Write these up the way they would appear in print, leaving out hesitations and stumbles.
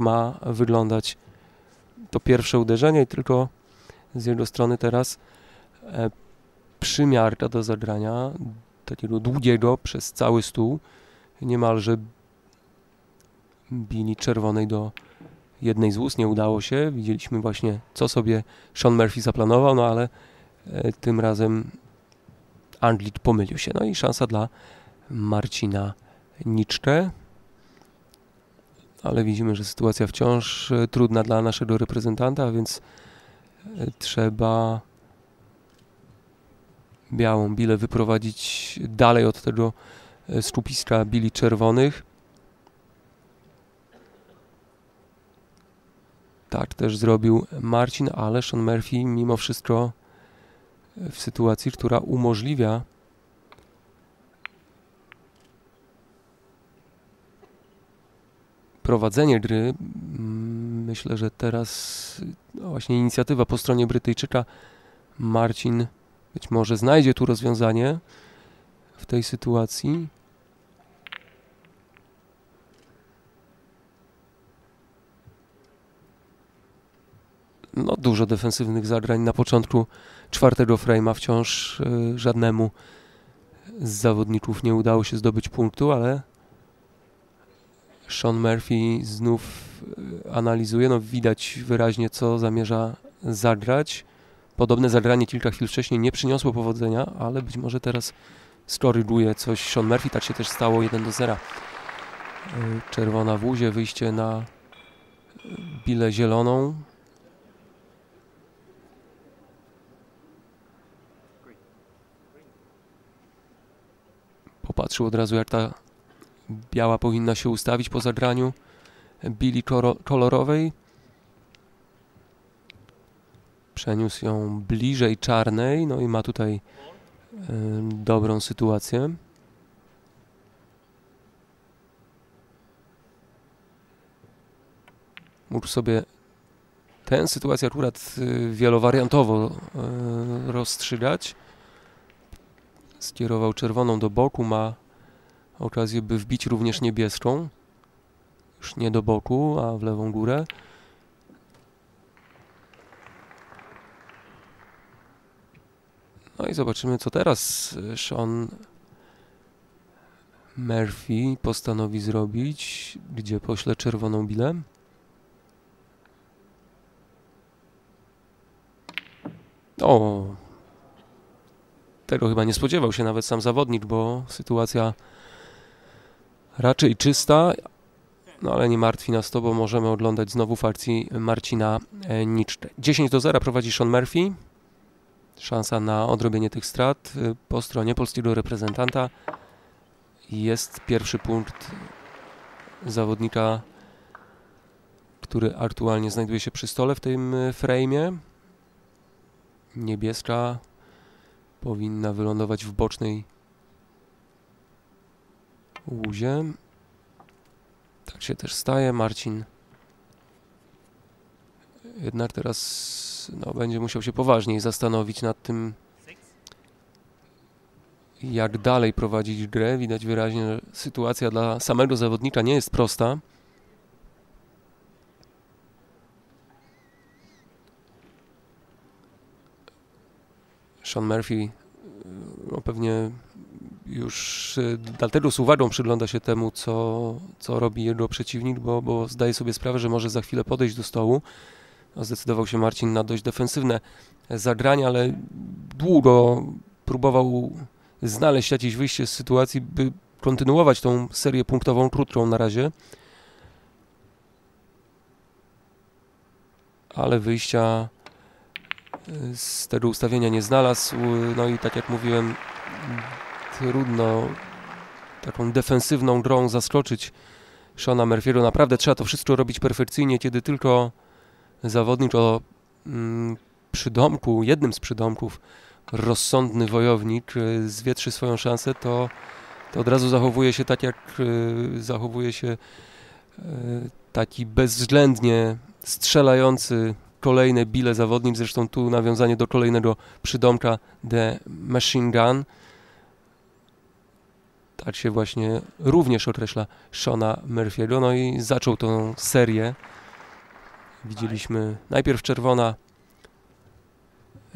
ma wyglądać to pierwsze uderzenie i tylko z jego strony teraz przymiarka do zagrania takiego długiego przez cały stół, niemalże bili czerwonej do jednej z łus. Nie udało się, widzieliśmy właśnie, co sobie Shaun Murphy zaplanował, no ale tym razem Anglik pomylił się. No i szansa dla Marcina Nitschke, ale widzimy, że sytuacja wciąż trudna dla naszego reprezentanta, więc trzeba białą bilę wyprowadzić dalej od tego skupiska bili czerwonych. Tak też zrobił Marcin, ale Shaun Murphy mimo wszystko w sytuacji, która umożliwia prowadzenie gry. Myślę, że teraz właśnie inicjatywa po stronie Brytyjczyka. Marcin być może znajdzie tu rozwiązanie w tej sytuacji. No, dużo defensywnych zagrań na początku czwartego frame'a. Wciąż żadnemu z zawodników nie udało się zdobyć punktu, ale Shaun Murphy znów analizuje. No, widać wyraźnie, co zamierza zagrać. Podobne zagranie kilka chwil wcześniej nie przyniosło powodzenia, ale być może teraz skoryguje coś Shaun Murphy. Tak się też stało, 1-0. Czerwona w łuzie, wyjście na bilę zieloną. Popatrzył od razu, jak ta biała powinna się ustawić po zagraniu bili kolorowej. Przeniósł ją bliżej czarnej, no i ma tutaj dobrą sytuację. Mógł sobie tę sytuację akurat wielowariantowo rozstrzygać. Skierował czerwoną do boku, ma okazję, by wbić również niebieską. Już nie do boku, a w lewą górę. No i zobaczymy, co teraz Shaun Murphy postanowi zrobić, gdzie pośle czerwoną bilę. O! Tego chyba nie spodziewał się nawet sam zawodnik, bo sytuacja raczej czysta, no ale nie martwi nas to, bo możemy oglądać znowu w akcji Marcina Nitschke. 10-0 prowadzi Shaun Murphy. Szansa na odrobienie tych strat po stronie polskiego reprezentanta. Jest pierwszy punkt zawodnika, który aktualnie znajduje się przy stole w tym frame'ie. Niebieska powinna wylądować w bocznej łuzie. Tak się też staje. Marcin jednak teraz będzie musiał się poważniej zastanowić nad tym, jak dalej prowadzić grę. Widać wyraźnie, że sytuacja dla samego zawodnika nie jest prosta. Shaun Murphy no, pewnie już dlatego z uwagą przygląda się temu, co robi jego przeciwnik, bo zdaje sobie sprawę, że może za chwilę podejść do stołu. Zdecydował się Marcin na dość defensywne zagranie, ale długo próbował znaleźć jakieś wyjście z sytuacji, by kontynuować tą serię punktową krótką na razie. Ale wyjścia z tego ustawienia nie znalazł. No i tak jak mówiłem, trudno taką defensywną grą zaskoczyć Shauna Murphy'ego. Naprawdę trzeba to wszystko robić perfekcyjnie, kiedy tylko zawodnik o przydomku, jednym z przydomków, rozsądny wojownik zwietrzy swoją szansę, to od razu zachowuje się tak, jak zachowuje się taki bezwzględnie strzelający kolejne bile zawodnik. Zresztą tu nawiązanie do kolejnego przydomka The Machine Gun. Tak się właśnie również określa Shauna Murphy'ego. No i zaczął tą serię Widzieliśmy najpierw czerwona,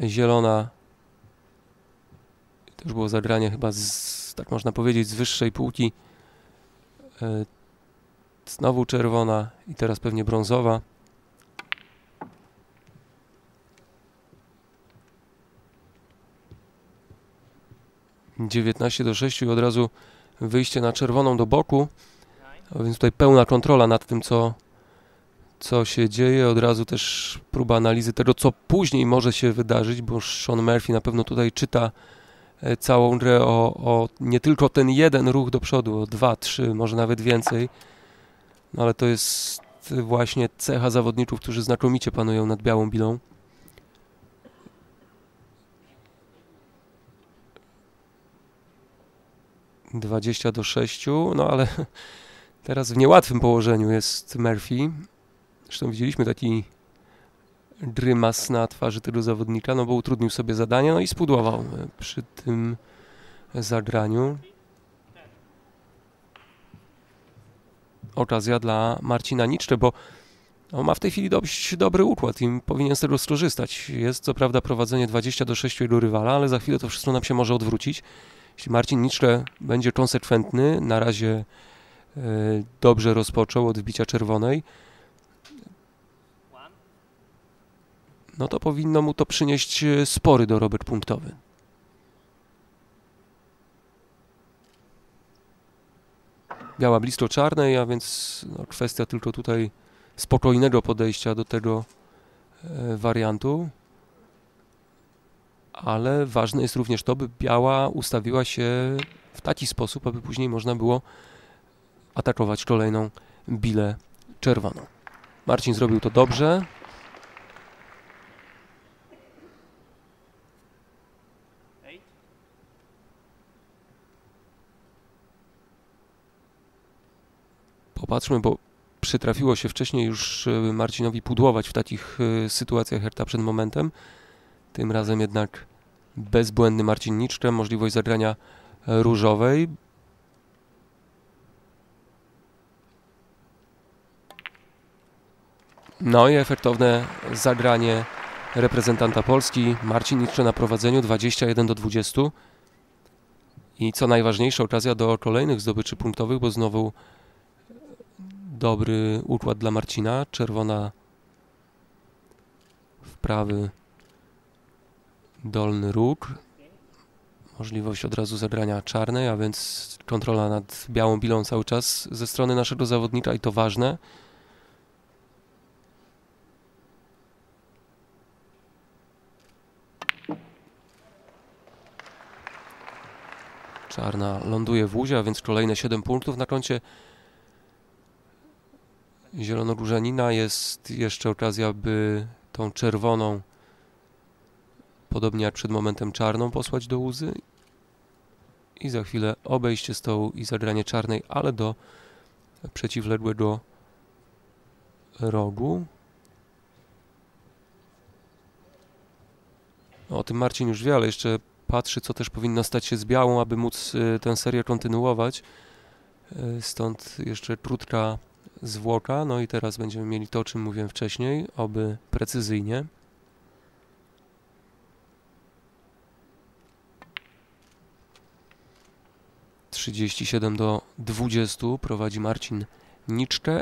zielona. To już było zagranie chyba, tak można powiedzieć, z wyższej półki. Znowu czerwona i teraz pewnie brązowa. (19:6) i od razu wyjście na czerwoną do boku. A więc tutaj pełna kontrola nad tym, co się dzieje. Od razu też próba analizy tego, co później może się wydarzyć, bo Shaun Murphy na pewno tutaj czyta całą grę o nie tylko ten jeden ruch do przodu, o 2, 3, może nawet więcej. No ale to jest właśnie cecha zawodników, którzy znakomicie panują nad białą bilą. (20:6), no ale teraz w niełatwym położeniu jest Murphy. Zresztą widzieliśmy taki grymas na twarzy tego zawodnika, no bo utrudnił sobie zadanie, no i spudłował przy tym zagraniu. Okazja dla Marcina Nitschke, bo on ma w tej chwili dość dobry układ i powinien z tego skorzystać. Jest co prawda prowadzenie 20:6 jego rywala, ale za chwilę to wszystko nam się może odwrócić. Jeśli Marcin Nitschke będzie konsekwentny, na razie dobrze rozpoczął od wbicia czerwonej, no to powinno mu to przynieść spory dorobek punktowy. Biała blisko czarnej, a więc no, kwestia tylko tutaj spokojnego podejścia do tego wariantu. Ale ważne jest również to, by biała ustawiła się w taki sposób, aby później można było atakować kolejną bilę czerwoną. Marcin zrobił to dobrze. Popatrzmy, bo przytrafiło się wcześniej już Marcinowi pudłować w takich sytuacjach jak ta przed momentem. Tym razem jednak bezbłędny Marcin Nitschke, możliwość zagrania różowej. No i efektowne zagranie reprezentanta Polski. Marcin Nitschke na prowadzeniu 21:20. I co najważniejsze, okazja do kolejnych zdobyczy punktowych, bo znowu dobry układ dla Marcina. Czerwona w prawy dolny róg. Możliwość od razu zagrania czarnej, a więc kontrola nad białą bilą cały czas ze strony naszego zawodnika i to ważne. Czarna ląduje w łuzie, a więc kolejne 7 punktów na koncie zielonogórzanina. Jest jeszcze okazja, by tą czerwoną, podobnie jak przed momentem czarną, posłać do łzy. I za chwilę obejście stołu i zagranie czarnej, ale do przeciwległego rogu. O tym Marcin już wie, ale jeszcze patrzy, co też powinno stać się z białą, aby móc tę serię kontynuować. Stąd jeszcze krótka zwłoka. No i teraz będziemy mieli to, o czym mówiłem wcześniej, oby precyzyjnie. (37:20) prowadzi Marcin Nitschke.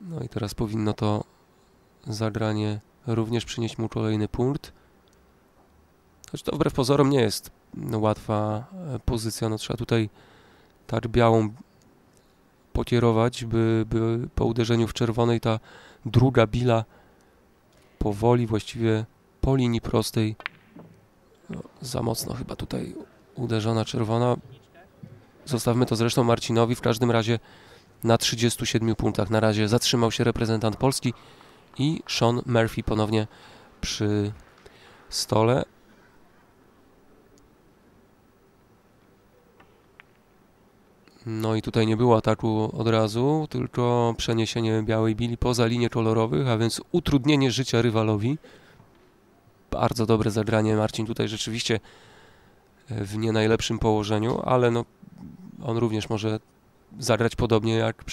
No i teraz powinno to zagranie również przynieść mu kolejny punkt. Choć to wbrew pozorom nie jest łatwa pozycja. No, trzeba tutaj tak białą pokierować, by po uderzeniu w czerwonej ta druga bila powoli, właściwie po linii prostej, no, za mocno chyba tutaj uderzona czerwona. Zostawmy to zresztą Marcinowi. W każdym razie na 37 punktach na razie zatrzymał się reprezentant Polski i Shaun Murphy ponownie przy stole. No i tutaj nie było ataku od razu, tylko przeniesienie białej bili poza linię kolorowych, a więc utrudnienie życia rywalowi. Bardzo dobre zagranie. Marcin tutaj rzeczywiście w nie najlepszym położeniu, ale no, on również może zagrać podobnie jak przed